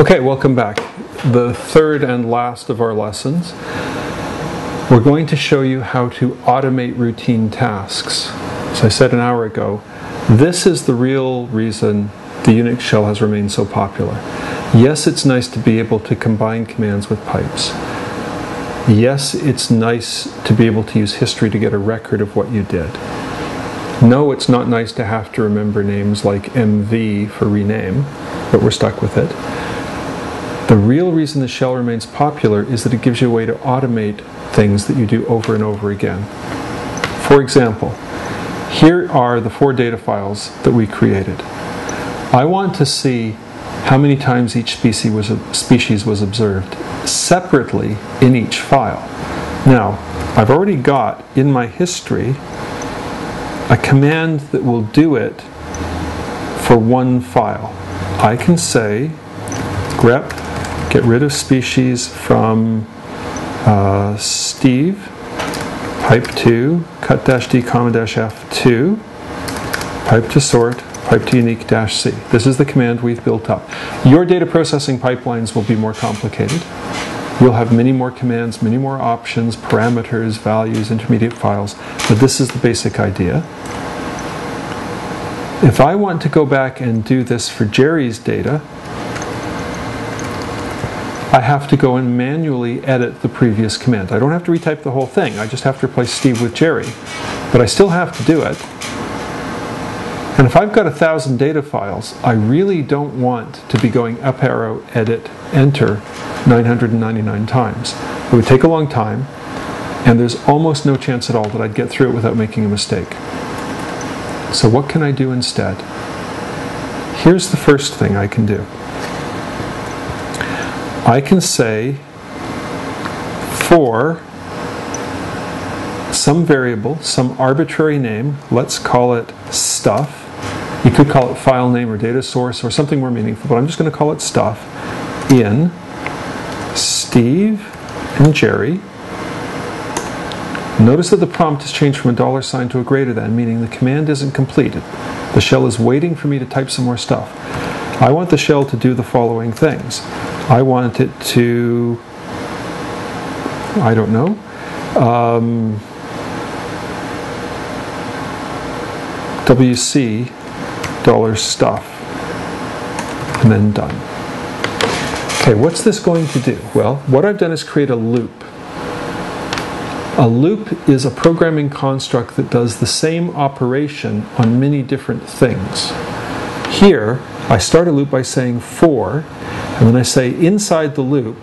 Okay, welcome back. The third and last of our lessons. We're going to show you how to automate routine tasks. As I said an hour ago, this is the real reason the Unix shell has remained so popular. Yes, it's nice to be able to combine commands with pipes. Yes, it's nice to be able to use history to get a record of what you did. No, it's not nice to have to remember names like MV for rename, but we're stuck with it. The real reason the shell remains popular is that it gives you a way to automate things that you do over and over again. For example, here are the 4 data files that we created. I want to see how many times each species was observed separately in each file. Now, I've already got in my history a command that will do it for one file. I can say grep get rid of species from Steve, pipe2, cut-d, comma-f2, pipe to sort, pipe to unique-c. This is the command we've built up. Your data processing pipelines will be more complicated. You'll have many more commands, many more options, parameters, values, intermediate files, but this is the basic idea. If I want to go back and do this for Jerry's data, I have to go and manually edit the previous command. I don't have to retype the whole thing. I just have to replace Steve with Jerry. But I still have to do it. And if I've got 1,000 data files, I really don't want to be going up arrow, edit, enter 999 times. It would take a long time, and there's almost no chance at all that I'd get through it without making a mistake. So what can I do instead? Here's the first thing I can do. I can say for some variable, some arbitrary name, let's call it stuff. You could call it file name or data source or something more meaningful, but I'm just going to call it stuff in Steve and Jerry. Notice that the prompt has changed from a $ to a greater than, meaning the command isn't completed. The shell is waiting for me to type some more stuff. I want the shell to do the following things. I want it to, I don't know, WC $stuff, and then done. Okay, what's this going to do? Well, what I've done is create a loop. A loop is a programming construct that does the same operation on many different things. Here, I start a loop by saying for, and then I say inside the loop,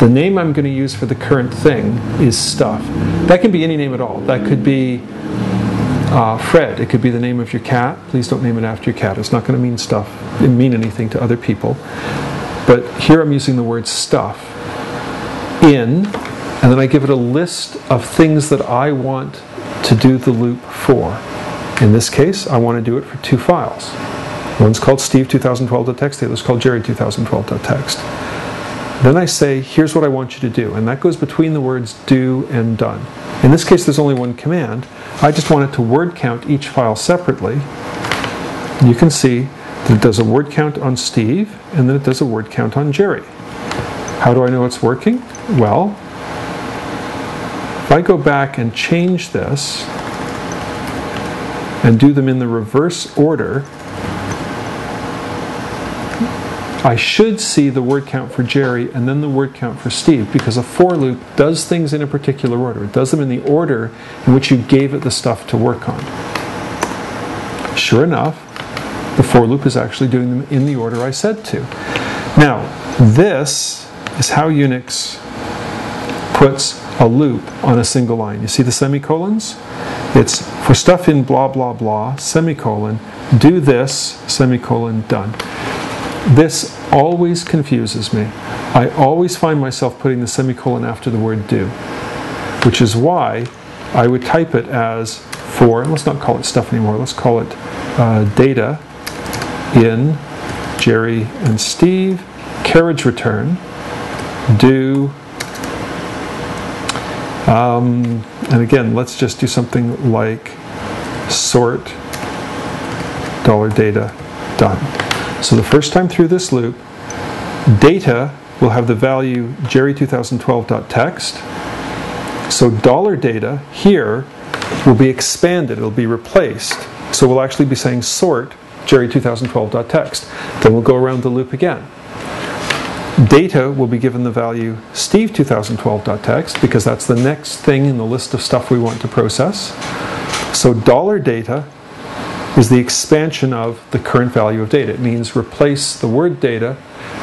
the name I'm going to use for the current thing is stuff. That can be any name at all. That could be Fred. It could be the name of your cat. Please don't name it after your cat. It's not going to mean stuff. It doesn't mean anything to other people. But here I'm using the word stuff in, and then I give it a list of things that I want to do the loop for. In this case, I want to do it for 2 files. One's called Steve 2012.txt, the other's called Jerry 2012.txt. Then I say, here's what I want you to do. And that goes between the words do and done. In this case, there's only one command. I just want it to word count each file separately. You can see that it does a word count on Steve, and then it does a word count on Jerry. How do I know it's working? Well, if I go back and change this, and do them in the reverse order, I should see the word count for Jerry and then the word count for Steve, because a for loop does things in a particular order. It does them in the order in which you gave it the stuff to work on. Sure enough, the for loop is actually doing them in the order I said to. Now, this is how Unix puts a loop on a single line. You see the semicolons? It's for stuff in blah, blah, blah, semicolon, do this, semicolon, done. This always confuses me. I always find myself putting the semicolon after the word do, which is why I would type it as for, and let's not call it stuff anymore, let's call it data in Jerry and Steve, carriage return, do, and again, let's just do something like sort $data, done. So the first time through this loop, Data will have the value jerry2012.text. So $data here will be expanded, it'll be replaced. So we'll actually be saying sort jerry2012.text. Then we'll go around the loop again. Data will be given the value steve2012.text because that's the next thing in the list of stuff we want to process. So $data is the expansion of the current value of data. It means replace the word data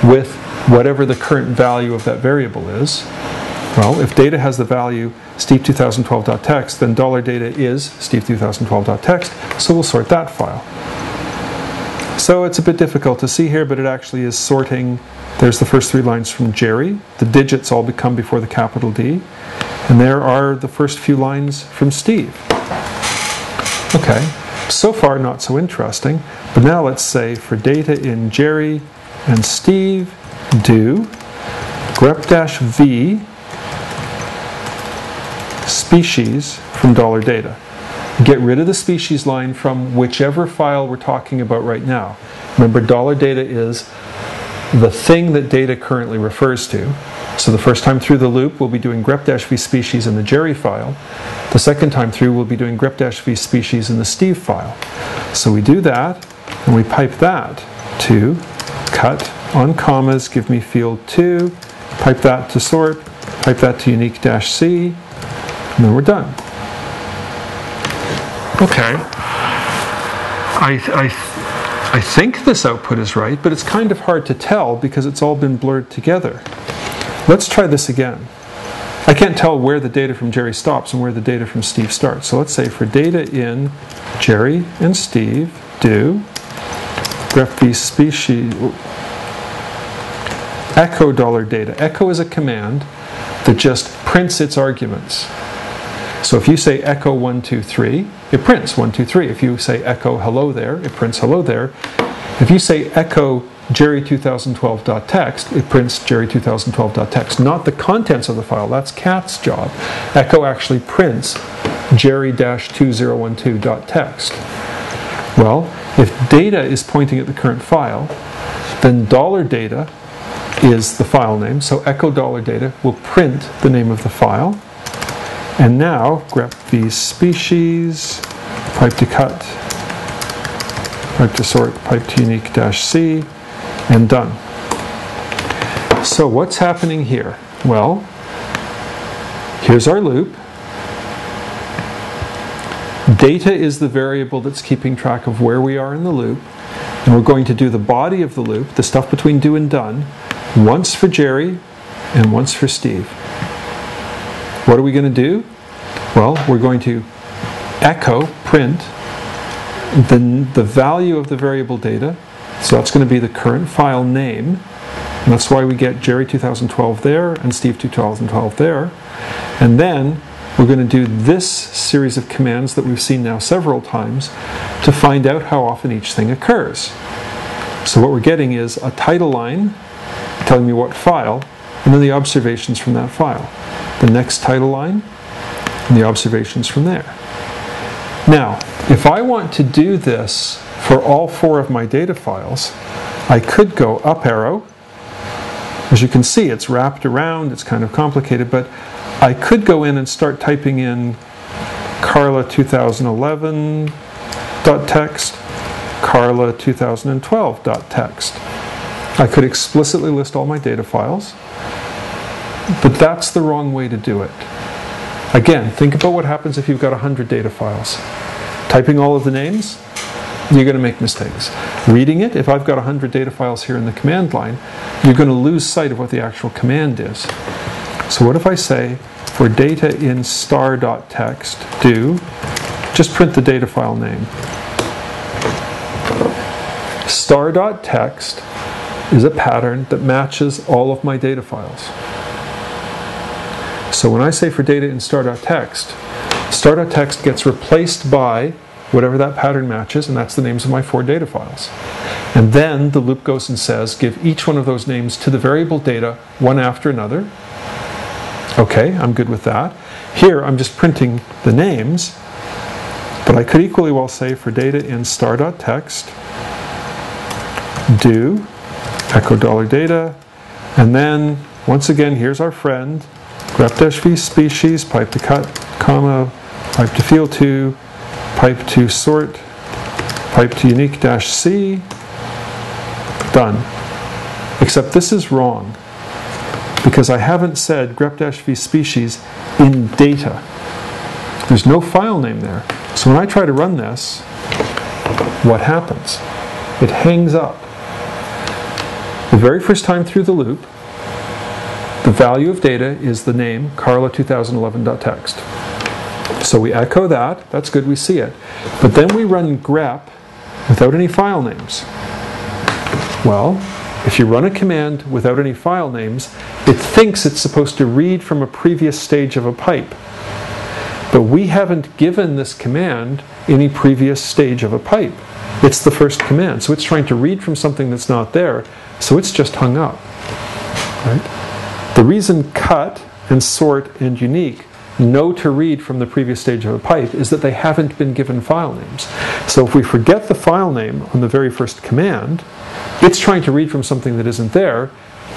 with whatever the current value of that variable is. Well, if data has the value steve2012.text, then $data is steve2012.text, so we'll sort that file. So it's a bit difficult to see here, but it actually is sorting. There's the first three lines from Jerry. The digits all become before the capital D. And there are the first few lines from Steve. Okay, so far not so interesting. But now let's say for data in Jerry and Steve, do grep-v species from $data. Get rid of the species line from whichever file we're talking about right now. Remember, $data is the thing that data currently refers to. So the first time through the loop, we'll be doing grep-v species in the Jerry file. The second time through, we'll be doing grep-v species in the Steve file. So we do that, and we pipe that to cut on commas, give me field 2, pipe that to sort, pipe that to unique-c, and then we're done. Okay, I think this output is right, but it's kind of hard to tell because it's all been blurred together. Let's try this again. I can't tell where the data from Jerry stops and where the data from Steve starts. So let's say for data in Jerry and Steve, do grep-v species, echo $data. Echo is a command that just prints its arguments. So if you say echo 1, 2, 3, it prints 1, 2, 3. If you say echo hello there, it prints hello there. If you say echo jerry2012.text, it prints jerry2012.text. Not the contents of the file, that's Kat's job. Echo actually prints jerry-2012.text. Well, if data is pointing at the current file, then $data is the file name. So echo $data will print the name of the file. And now, grep v species, pipe to cut, pipe to sort, pipe to unique-c, and done. So what's happening here? Well, here's our loop. Data is the variable that's keeping track of where we are in the loop. And we're going to do the body of the loop, the stuff between do and done, once for Jerry and once for Steve. What are we going to do? Well, we're going to echo print the value of the variable data. So that's going to be the current file name. And that's why we get Jerry 2012 there and Steve 2012 there. And then we're going to do this series of commands that we've seen now several times to find out how often each thing occurs. So what we're getting is a title line telling me what file, and then the observations from that file. The next title line, and the observations from there. Now, if I want to do this for all four of my data files, I could go up arrow. As you can see, it's wrapped around, it's kind of complicated, but I could go in and start typing in carla2011.text, carla2012.text. I could explicitly list all my data files. But that's the wrong way to do it. Again, think about what happens if you've got 100 data files. Typing all of the names, you're going to make mistakes. Reading it, if I've got 100 data files here in the command line, you're going to lose sight of what the actual command is. So what if I say, for data in star.text, do, just print the data file name. Star.text is a pattern that matches all of my data files. So when I say for data in star.text, star.text gets replaced by whatever that pattern matches, and that's the names of my four data files. And then the loop goes and says, give each one of those names to the variable data, one after another. Okay, I'm good with that. Here I'm just printing the names, but I could equally well say for data in star.text, do echo $data, And then, once again, here's our friend, grep-v species, pipe to cut, comma, pipe to field 2, pipe to sort, pipe to unique-c, done. Except this is wrong, because I haven't said grep-v species in data. There's no file name there. So when I try to run this, what happens? It hangs up. The very first time through the loop, the value of data is the name carla2011.txt. So we echo that. That's good, we see it. But then we run grep without any file names. Well, if you run a command without any file names, it thinks it's supposed to read from a previous stage of a pipe. But we haven't given this command any previous stage of a pipe. It's the first command. So it's trying to read from something that's not there. So it's just hung up. Right? The reason cut and sort and unique know to read from the previous stage of a pipe is that they haven't been given file names. So if we forget the file name on the very first command, it's trying to read from something that isn't there.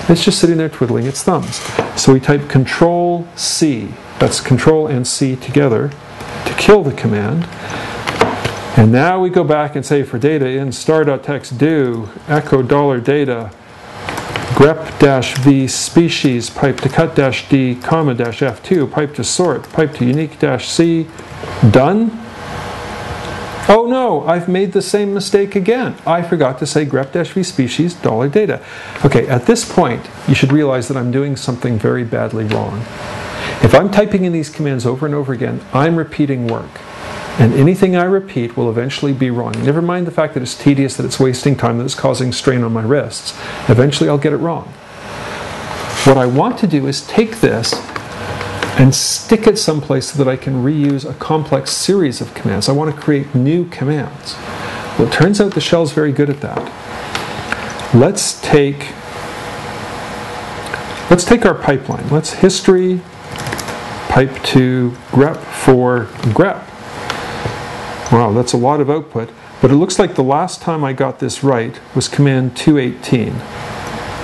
It's just sitting there twiddling its thumbs. So we type Control C. That's Control and C together to kill the command. And now we go back and say for data in star.txt do echo $data grep-v species pipe to cut-d comma -f2 pipe to sort pipe to unique-c done. Oh no, I've made the same mistake again. I forgot to say grep-v species $data. Okay, at this point you should realize that I'm doing something very badly wrong. If I'm typing in these commands over and over again, I'm repeating work. And anything I repeat will eventually be wrong. Never mind the fact that it's tedious, that it's wasting time, that it's causing strain on my wrists. Eventually I'll get it wrong. What I want to do is take this and stick it someplace so that I can reuse a complex series of commands. I want to create new commands. Well, it turns out the shell's very good at that. Let's take our pipeline. Let's history pipe to grep for grep. Wow, that's a lot of output, but it looks like the last time I got this right was command 218.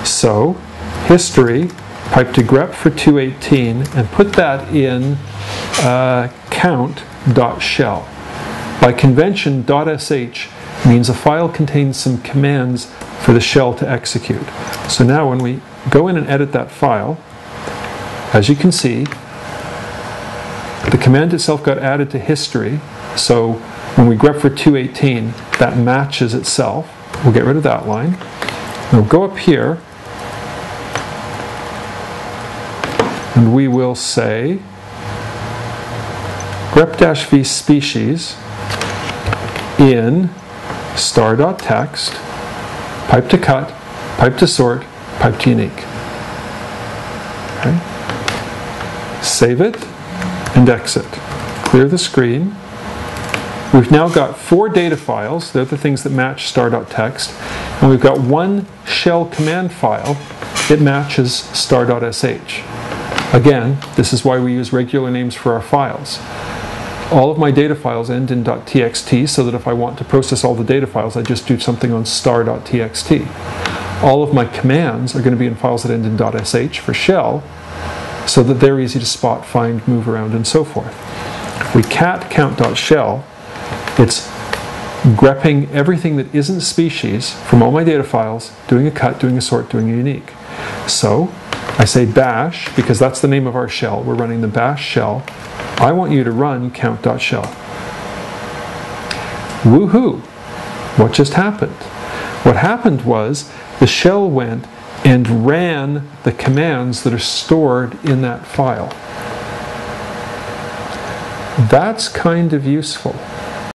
So, history, pipe to grep for 218, and put that in count.shell. By convention, .sh means a file contains some commands for the shell to execute. So now when we go in and edit that file, as you can see, the command itself got added to history, so when we grep for 218, that matches itself. We'll get rid of that line. We'll go up here, and we will say grep-v species in star.txt, pipe to cut, pipe to sort, pipe to unique. Okay. Save it, and exit. Clear the screen. We've now got 4 data files, they're the things that match star.txt, and we've got 1 shell command file that matches star.sh. Again, this is why we use regular names for our files. All of my data files end in .txt, so that if I want to process all the data files, I just do something on star.txt. All of my commands are going to be in files that end in .sh for shell, so that they're easy to spot, find, move around, and so forth. If we cat count.shell, it's grepping everything that isn't species from all my data files, doing a cut, doing a sort, doing a unique. So I say bash, because that's the name of our shell. We're running the bash shell. I want you to run count.shell. Woohoo! What just happened? What happened was the shell went and ran the commands that are stored in that file. That's kind of useful.